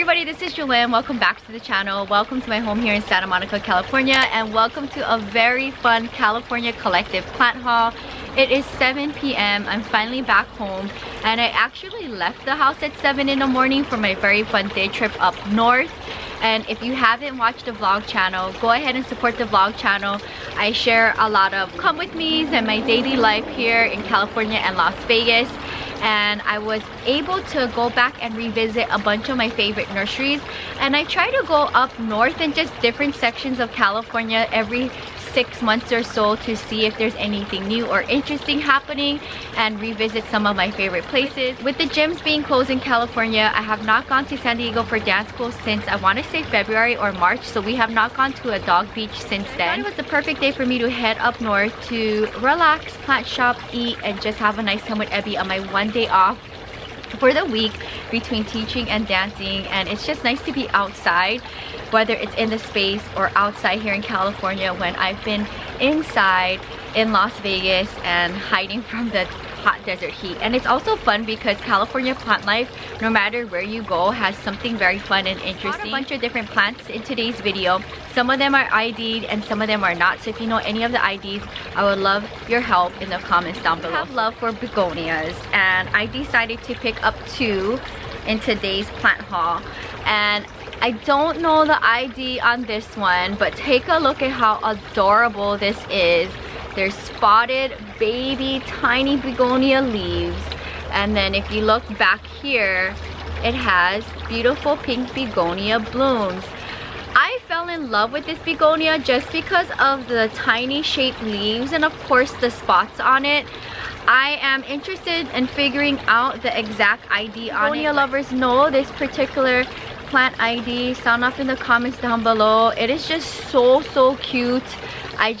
everybody, this is Jewelyn. Welcome back to the channel. Welcome to my home here in Santa Monica, California, and welcome to a very fun California Collective plant haul. It is 7 p.m. I'm finally back home, and I actually left the house at 7 in the morning for my very fun day trip up north. And if you haven't watched the vlog channel, go ahead and support the vlog channel. I share a lot of come with me's and my daily life here in California and Las Vegas. And I was able to go back and revisit a bunch of my favorite nurseries. And I try to go up north in just different sections of California every 6 months or so to see if there's anything new or interesting happening and revisit some of my favorite places. With the gyms being closed in California, I have not gone to San Diego for dance school since I want to say February or March, so we have not gone to a dog beach since then. It was the perfect day for me to head up north to relax, plant shop, eat, and just have a nice time with Abby on my one day off for the week between teaching and dancing. And it's just nice to be outside, whether it's in the space or outside here in California, when I've been inside in Las Vegas and hiding from the hot desert heat. And it's also fun because California plant life, no matter where you go, has something very fun and interesting. I got a bunch of different plants in today's video. Some of them are ID'd and some of them are not, so if you know any of the IDs, I would love your help in the comments down below. I have love for begonias, and I decided to pick up two in today's plant haul. And I don't know the ID on this one, but take a look at how adorable this is. They're spotted baby tiny begonia leaves, and then if you look back here, it has beautiful pink begonia blooms. I fell in love with this begonia just because of the tiny shaped leaves and of course the spots on it. I am interested in figuring out the exact ID on it. Begonia lovers know this particular plant ID. Sound off in the comments down below. It is just so cute. I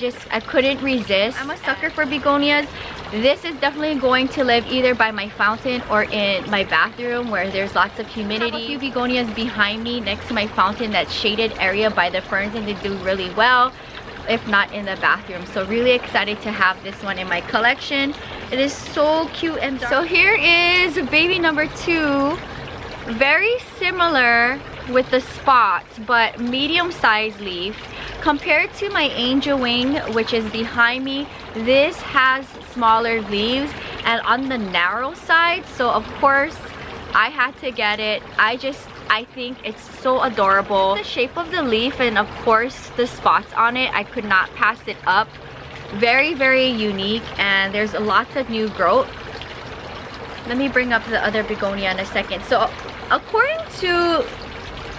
couldn't resist. I'm a sucker for begonias. This is definitely going to live either by my fountain or in my bathroom where there's lots of humidity. I have a few begonias behind me next to my fountain, that shaded area by the ferns, and they do really well if not in the bathroom. So really excited to have this one in my collection. It is so cute and dark. So here is baby number two. Very similar with the spots, but medium-sized leaf. Compared to my angel wing, which is behind me, this has smaller leaves and on the narrow side, so of course I had to get it. I think it's so adorable. The shape of the leaf and of course the spots on it, I could not pass it up. Very unique, and there's lots of new growth. Let me bring up the other begonia in a second. So according to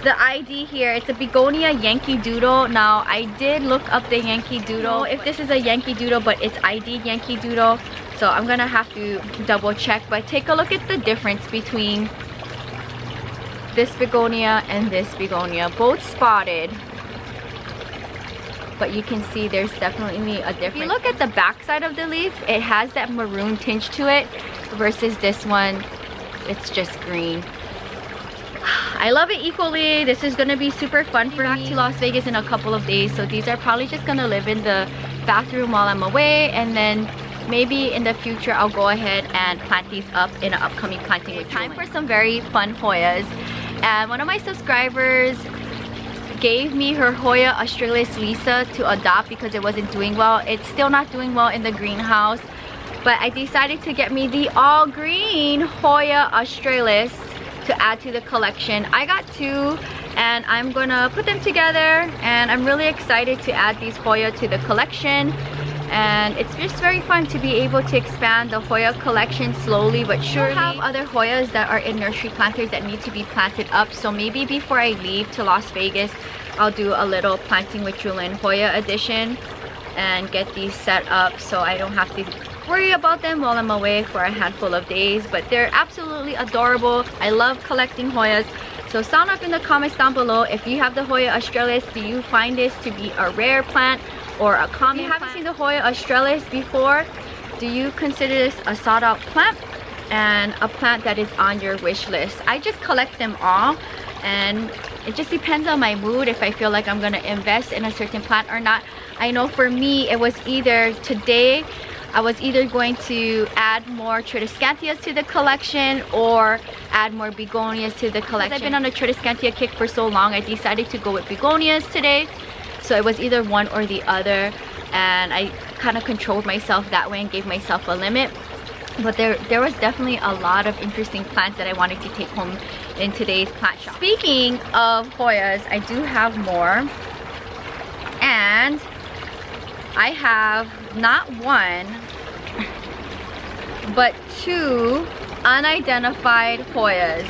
the ID here, it's a Begonia Yankee Doodle. Now I did look up the Yankee Doodle, if this is a Yankee Doodle, but it's ID Yankee Doodle, so I'm gonna have to double check. But take a look at the difference between this begonia and this begonia. Both spotted, but you can see there's definitely a difference. If you look at the back side of the leaf, it has that maroon tinge to it versus this one, it's just green. I love it equally. This is gonna be super fun for me. Back to Las Vegas in a couple of days, so these are probably just gonna live in the bathroom while I'm away, and then maybe in the future I'll go ahead and plant these up in an upcoming planting with Jewelyn. Time for some very fun Hoyas, and one of my subscribers gave me her Hoya Australis Lisa to adopt because it wasn't doing well. It's still not doing well in the greenhouse, but I decided to get me the all green Hoya Australis to add to the collection. I got two, and I'm gonna put them together, and I'm really excited to add these Hoya to the collection. And it's just very fun to be able to expand the Hoya collection slowly but surely. I have other Hoyas that are in nursery planters that need to be planted up, so maybe before I leave to Las Vegas, I'll do a little Planting with Jewelyn Hoya edition and get these set up so I don't have to worry about them while I'm away for a handful of days. But they're absolutely adorable. I love collecting Hoyas, so sound off in the comments down below if you have the Hoya Australis. Do you find this to be a rare plant or a common plant? If you haven't seen the Hoya Australis before, do you consider this a sought-out plant and a plant that is on your wish list? I just collect them all, and it just depends on my mood if I feel like I'm gonna invest in a certain plant or not. I know for me, it was either today I was either going to add more Tradescantias to the collection or add more Begonias to the collection. Because I've been on a Tradescantia kick for so long, I decided to go with Begonias today. So it was either one or the other, and I kind of controlled myself that way and gave myself a limit. But there was definitely a lot of interesting plants that I wanted to take home in today's plant shop. Speaking of Hoyas, I do have more, and I have not one but two unidentified Hoyas.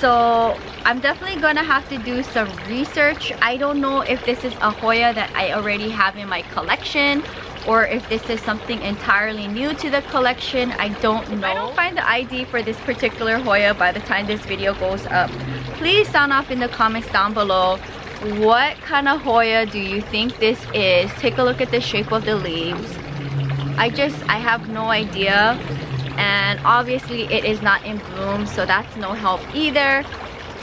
So I'm definitely gonna have to do some research. I don't know if this is a Hoya that I already have in my collection, or if this is something entirely new to the collection. I don't know. If I don't find the ID for this particular Hoya by the time this video goes up, please sound off in the comments down below. What kind of Hoya do you think this is? Take a look at the shape of the leaves. I have no idea. And obviously it is not in bloom, so that's no help either.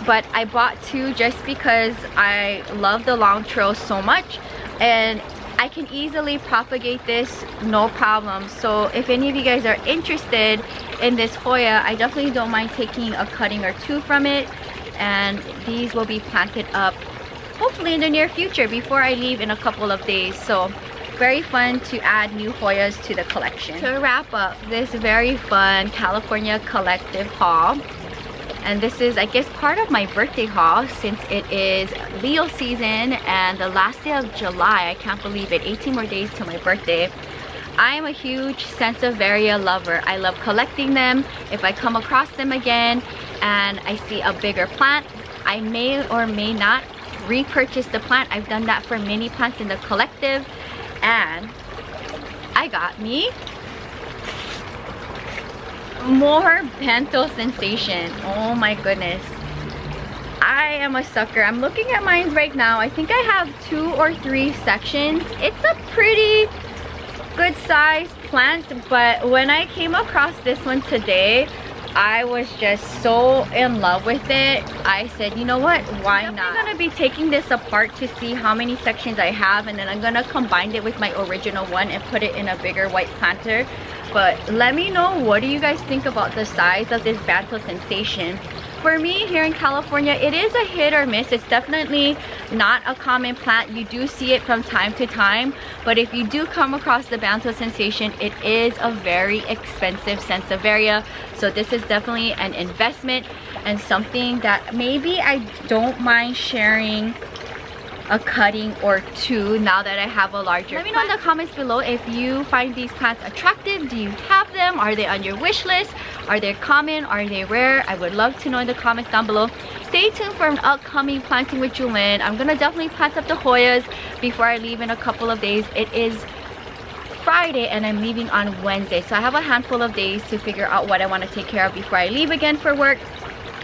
But I bought two just because I love the long trail so much, and I can easily propagate this, no problem. So if any of you guys are interested in this Hoya, I definitely don't mind taking a cutting or two from it, and these will be planted up hopefully in the near future before I leave in a couple of days. So very fun to add new Hoyas to the collection. To wrap up this very fun California Collective haul, and this is I guess part of my birthday haul since it is Leo season and the last day of July. I can't believe it, 18 more days to my birthday. I am a huge Sansevieria lover. I love collecting them. If I come across them again and I see a bigger plant, I may or may not repurchase the plant. I've done that for many plants in the collective. And I got me more Bantel's Sensation. Oh my goodness, I am a sucker. I'm looking at mine right now. I think I have two or three sections. It's a pretty good sized plant, but when I came across this one today, I was just so in love with it. I said, you know what, why not? I'm gonna be taking this apart to see how many sections I have, and then I'm gonna combine it with my original one and put it in a bigger white planter. But let me know, what do you guys think about the size of this Bantel's Sensation? For me here in California, it is a hit or miss. It's definitely not a common plant. You do see it from time to time, but if you do come across the Bantel's Sensation, it is a very expensive Sansevieria. So this is definitely an investment and something that maybe I don't mind sharing a cutting or two now that I have a larger plant. Let me know in the comments below if you find these plants attractive. Do you have them? Are they on your wish list? Are they common? Are they rare? I would love to know in the comments down below. Stay tuned for an upcoming Planting with Jewelyn. I'm gonna definitely plant up the Hoyas before I leave in a couple of days. It is Friday and I'm leaving on Wednesday, so I have a handful of days to figure out what I want to take care of before I leave again for work.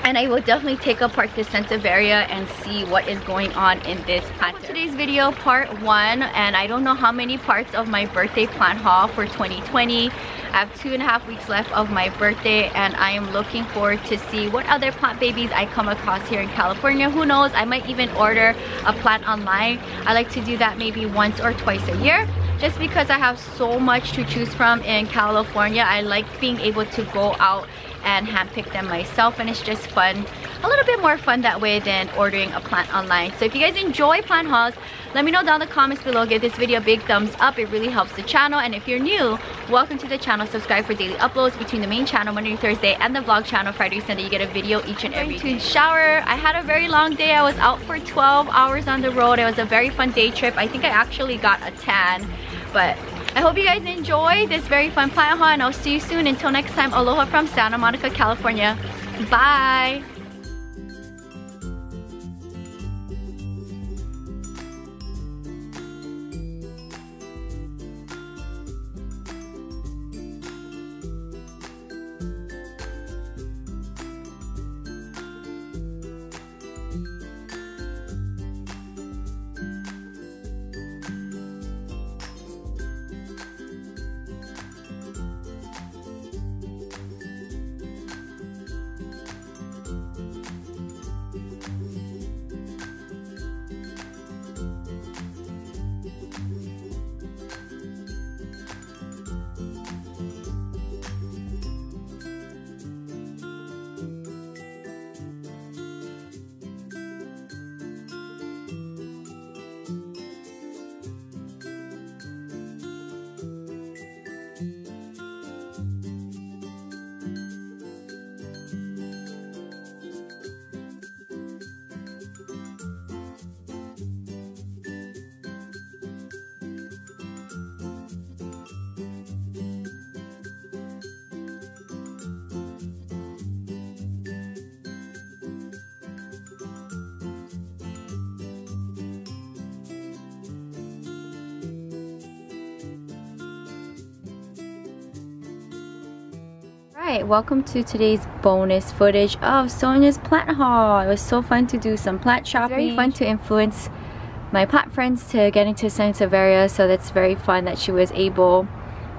And I will definitely take apart this Sansevieria and see what is going on in this planter. For today's video, part one, and I don't know how many parts of my birthday plant haul for 2020. I have 2.5 weeks left of my birthday, and I am looking forward to see what other plant babies I come across here in California. Who knows, I might even order a plant online. I like to do that maybe once or twice a year, just because I have so much to choose from in California. I like being able to go out and handpick them myself, and it's just fun, a little bit more fun that way than ordering a plant online. So if you guys enjoy plant hauls, let me know down in the comments below. Give this video a big thumbs up, it really helps the channel. And if you're new, welcome to the channel. Subscribe for daily uploads between the main channel Monday to Thursday and the vlog channel Friday to Sunday. You get a video each and every day. Shower. I had a very long day. I was out for 12 hours on the road. It was a very fun day trip. I think I actually got a tan, but I hope you guys enjoy this very fun plant haul, and I'll see you soon. Until next time, aloha from Santa Monica, California. Bye! Alright, welcome to today's bonus footage of Sonya's plant haul. It was so fun to do some plant shopping. It's very fun to influence my plant friends to get into Sansevieria, so that's very fun that she was able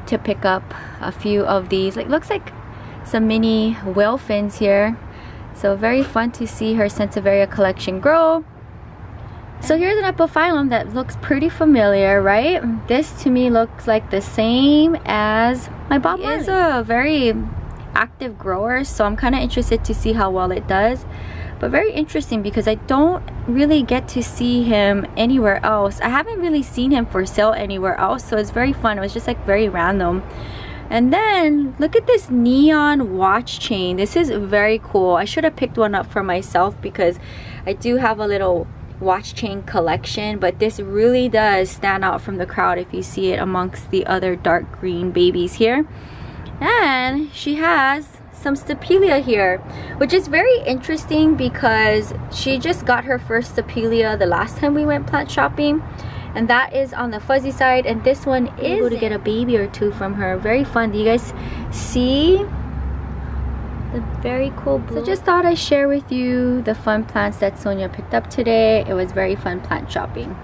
to pick up a few of these. It looks like some mini whale fins here. So very fun to see her Sansevieria collection grow. So here's an epiphyllum that looks pretty familiar, right? This to me looks like the same as my Bob Marley. It is a very active grower, so I'm kind of interested to see how well it does. But very interesting because I don't really get to see him anywhere else. I haven't really seen him for sale anywhere else, so it's very fun. It was just like very random. And then look at this neon watch chain. This is very cool. I should have picked one up for myself because I do have a little watch chain collection, but this really does stand out from the crowd if you see it amongst the other dark green babies here. And she has some Stapelia here, which is very interesting because she just got her first Stapelia the last time we went plant shopping, and that is on the fuzzy side, and this one is able to get a baby or two from her. Very fun. Do you guys see the very cool blue? So just thought I'd share with you the fun plants that Sonya picked up today. It was very fun plant shopping.